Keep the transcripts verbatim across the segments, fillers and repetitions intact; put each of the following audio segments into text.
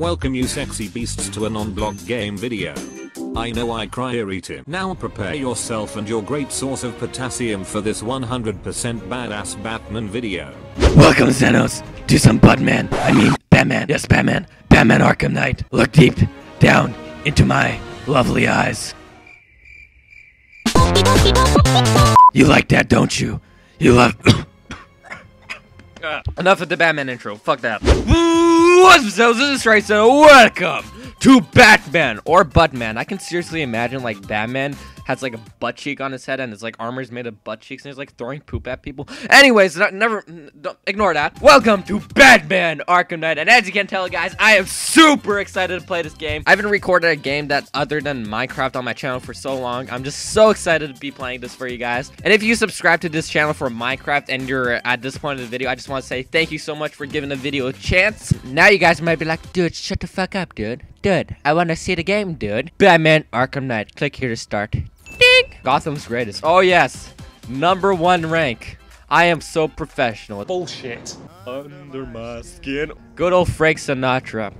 Welcome you sexy beasts to a non-block game video. I know I cry or eat him. Now prepare yourself and your great source of potassium for this one hundred percent badass Batman video. Welcome Xenos, do some Batman, I mean Batman, yes Batman, Batman Arkham Knight. Look deep down into my lovely eyes. You like that, don't you? You love- uh, Enough of the Batman intro, fuck that. What's up, this is Frank Sinatra, welcome to Batman, or Buttman. I can seriously imagine, like, Batman has, like, a butt cheek on his head, and his, like, armor's made of butt cheeks, and he's, like, throwing poop at people. Anyways, not, never, don't, ignore that. Welcome to Batman Arkham Knight, and as you can tell, guys, I am super excited to play this game. I haven't recorded a game that's other than Minecraft on my channel for so long. I'm just so excited to be playing this for you guys. And if you subscribe to this channel for Minecraft, and you're at this point in the video, I just want to say thank you so much for giving the video a chance. Now you guys might be like, dude, shut the fuck up, dude. Dude, I want to see the game, dude. Batman Arkham Knight. Click here to start. Ding! Gotham's greatest. Oh, yes. Number one rank. I am so professional. Bullshit. Under my skin. Good old Frank Sinatra.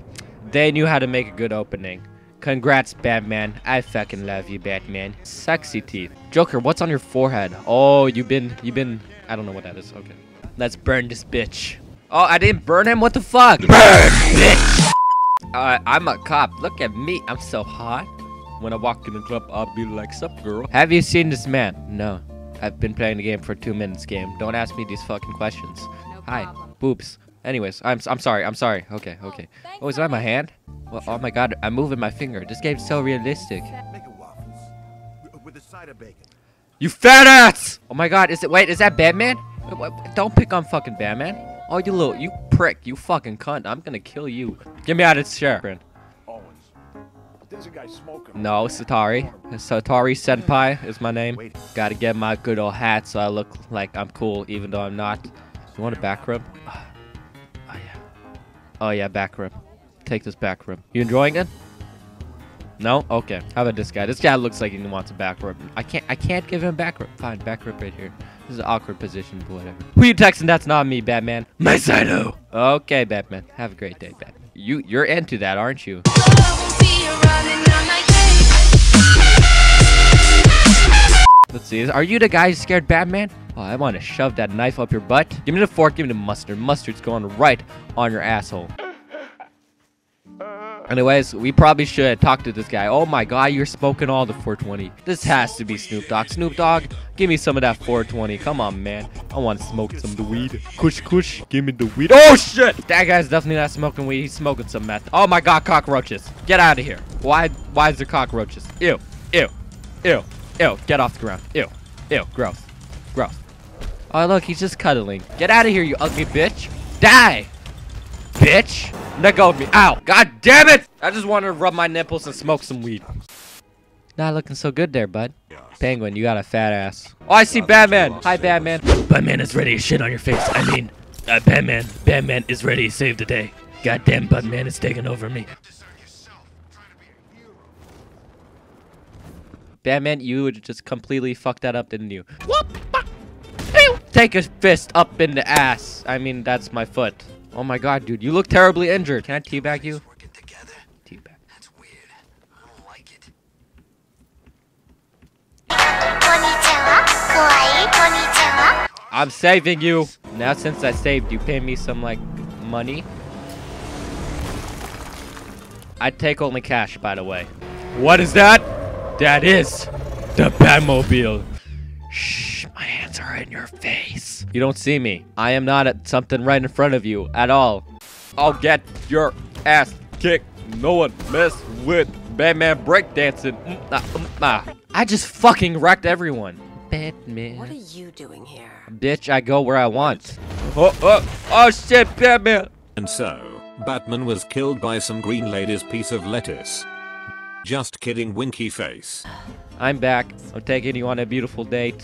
They knew how to make a good opening. Congrats, Batman. I fucking love you, Batman. Sexy teeth. Joker, what's on your forehead? Oh, you've been... You've been... I don't know what that is. Okay. Let's burn this bitch. Oh, I didn't burn him? What the fuck? Burn, bitch! Uh, I'm a cop. Look at me. I'm so hot. When I walk in the club, I'll be like, sup, girl. Have you seen this man? No. I've been playing the game for two minutes, game. Don't ask me these fucking questions. No Hi. Problem. Boobs. Anyways, I'm I'm sorry. I'm sorry. Okay, okay. Oh, oh is that my hand? Well, oh my god. I'm moving my finger. This game's so realistic. Make a waffles with a side of bacon. You fat ass! Oh my god. Is it? Wait, is that Batman? Don't pick on fucking Batman. Oh, you little, you prick, you fucking cunt. I'm gonna kill you. Get me out of this chair, friend. Owens. There's a guy smoking. No, Satari. Satari Senpai is my name. Wait. Gotta get my good old hat so I look like I'm cool, even though I'm not. You want a back rub? Oh, yeah. Oh, yeah, back rub. Take this back rub. You enjoying it? No? Okay. How about this guy? This guy looks like he wants a back rub. I can't, I can't give him back rub. Fine, back rub right here. This is an awkward position, but whatever. Who you texting? That's not me, Batman. My Sino. Okay, Batman. Have a great day, Batman. You, you're into that, aren't you? Let's see. Are you the guy who scared Batman? Oh, I want to shove that knife up your butt. Give me the fork. Give me the mustard. Mustard's going right on your asshole. Anyways, we probably should talk to this guy. Oh my god, you're smoking all the four twenty. This has to be Snoop Dogg. Snoop Dogg, give me some of that four twenty. Come on, man. I want to smoke some of the weed. Kush, kush. Give me the weed. Oh, shit! That guy's definitely not smoking weed. He's smoking some meth. Oh my god, cockroaches. Get out of here. Why, why is there cockroaches? Ew. Ew. Ew. Ew. Get off the ground. Ew. Ew. Gross. Gross. Oh, look, he's just cuddling. Get out of here, you ugly bitch. Die! Bitch! Let go of me. Ow! God damn it! I just want to rub my nipples and smoke some weed. Not looking so good there, bud. Penguin, you got a fat ass. Oh, I see Batman! Hi, Batman. Batman is ready to shit on your face. I mean, uh, Batman. Batman is ready to save the day. Goddamn, Batman is taking over me. Batman, you just completely fucked that up, didn't you? Whoop! Take a fist up in the ass. I mean, that's my foot. Oh my god, dude, you look terribly injured. Can I teabag you? Teabag. That's weird. I don't like it. I'm saving you. Now since I saved you, pay me some, like, money. I take only cash, by the way. What is that? That is the Batmobile. Shh, my hands are in your face. You don't see me. I am not at something right in front of you at all. I'll get your ass kicked. No one mess with Batman breakdancing. I just fucking wrecked everyone. Batman. What are you doing here? Bitch, I go where I want. Oh, oh, oh shit, Batman. And so, Batman was killed by some green lady's piece of lettuce. Just kidding, winky face. I'm back. I'm taking you on a beautiful date.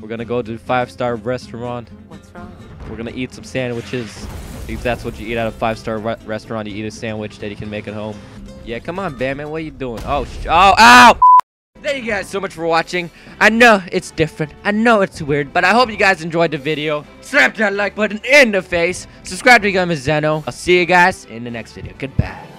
We're gonna go to a five-star restaurant. What's wrong? We're gonna eat some sandwiches. If that's what you eat at a five-star re restaurant, you eat a sandwich that you can make at home. Yeah, come on, Batman. What are you doing? Oh, sh oh, ow! Thank you guys so much for watching. I know it's different. I know it's weird, but I hope you guys enjoyed the video. Slap that like button in the face. Subscribe to become a Xeno. I'll see you guys in the next video. Goodbye.